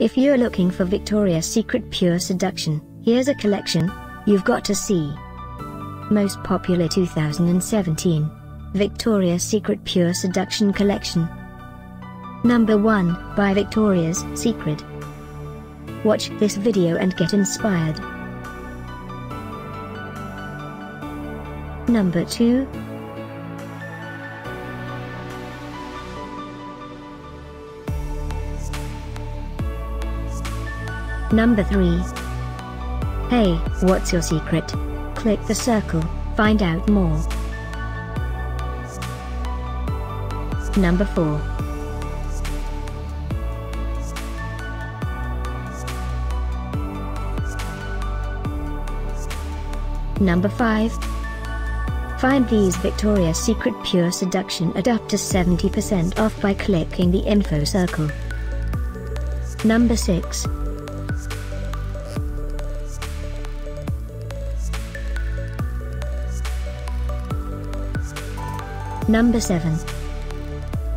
If you're looking for Victoria's Secret Pure Seduction, here's a collection you've got to see. Most popular 2017 Victoria's Secret Pure Seduction collection. Number 1 by Victoria's Secret. Watch this video and get inspired. Number 2. Number 3. Hey, what's your secret? Click the circle, find out more. Number 4. Number 5. Find these Victoria's Secret Pure Seduction at up to 70% off by clicking the info circle. Number 6. Number 7.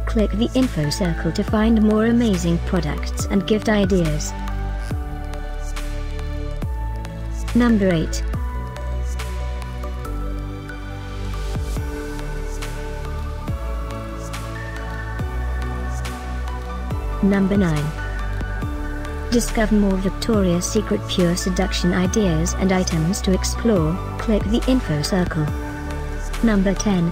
Click the info circle to find more amazing products and gift ideas. Number 8. Number 9. Discover more Victoria's Secret Pure Seduction ideas and items to explore, click the info circle. Number 10.